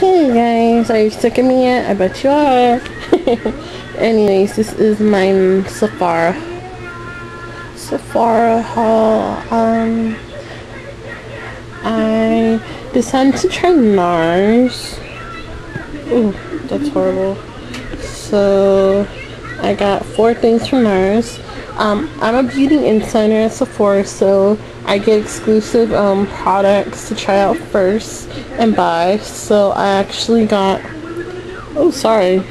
Hey guys, are you sticking me yet? I bet you are. Anyways, this is my Sephora haul. I decided to try NARS. Ooh, that's horrible. So I got 4 things from NARS. I'm a beauty insider at Sephora, so I get exclusive products to try out first and buy. So I actually got, oh sorry,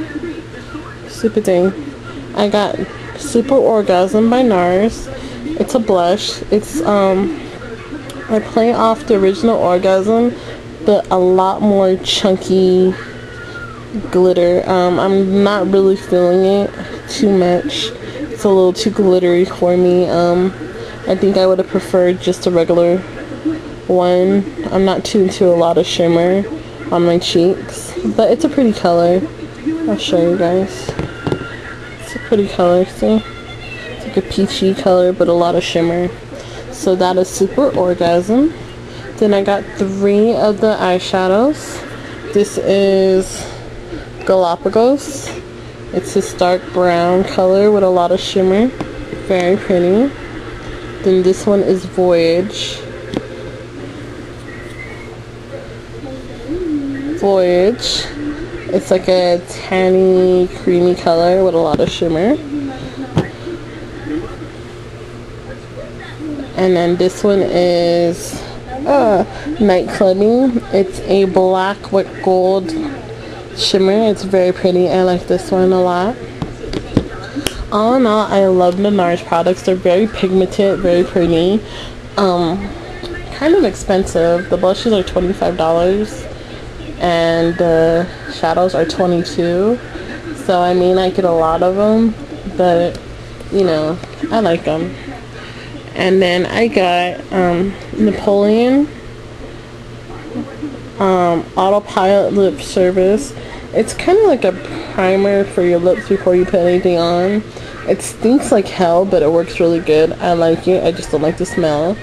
stupid thing. I got Super Orgasm by NARS. It's a blush. It's I play off the original Orgasm, but a lot more chunky glitter. I'm not really feeling it too much. It's a little too glittery for me. I think I would have preferred just a regular one. I'm not too into a lot of shimmer on my cheeks, but it's a pretty color. I'll show you guys. It's a pretty color, see? It's like a peachy color, but a lot of shimmer. So that is Super Orgasm. Then I got 3 of the eyeshadows. This is Galapagos. It's this dark brown color with a lot of shimmer. Very pretty. Then this one is Voyage. It's like a tanny, creamy color with a lot of shimmer. And then this one is Night Clubbing. It's a black with gold shimmer. It's very pretty. I like this one a lot. All in all, I love the NARS products. They're very pigmented, very pretty. Kind of expensive. The blushes are $25 and the shadows are $22. So I mean, I get a lot of them, but you know, I like them. And then I got Napoleon Autopilot Lip Service. It's kind of like a primer for your lips before you put anything on. It stinks like hell, but it works really good. I like it. I just don't like the smell.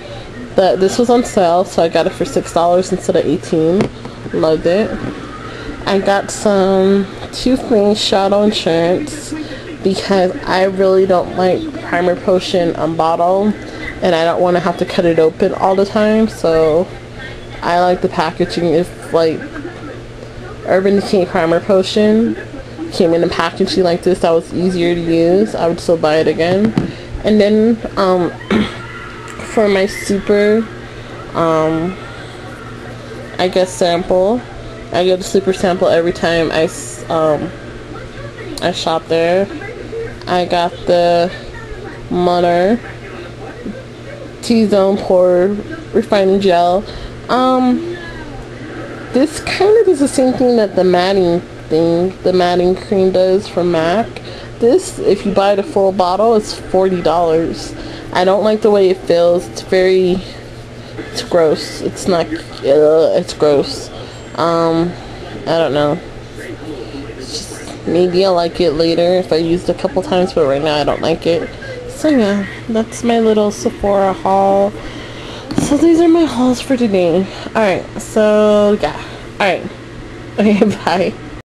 But this was on sale, so I got it for $6 instead of $18. Loved it. I got some Too Faced Shadow Insurance because I really don't like Primer Potion on bottle, and I don't want to have to cut it open all the time, so I like the packaging. If like Urban Decay Primer Potion came in a packaging like this that was easier to use, I would still buy it again. And then for my super I guess sample, I get a super sample every time I shop there. I got the Moner T-Zone Pore Refining Gel. This kind of does the same thing that the matting cream does from MAC. This, if you buy the full bottle, it's $40. I don't like the way it feels. It's gross. It's not, it's gross. I don't know. Maybe I'll like it later if I used it a couple times, but right now I don't like it. So yeah, that's my little Sephora haul. So these are my hauls for today. Alright, so yeah. Alright. Okay, bye.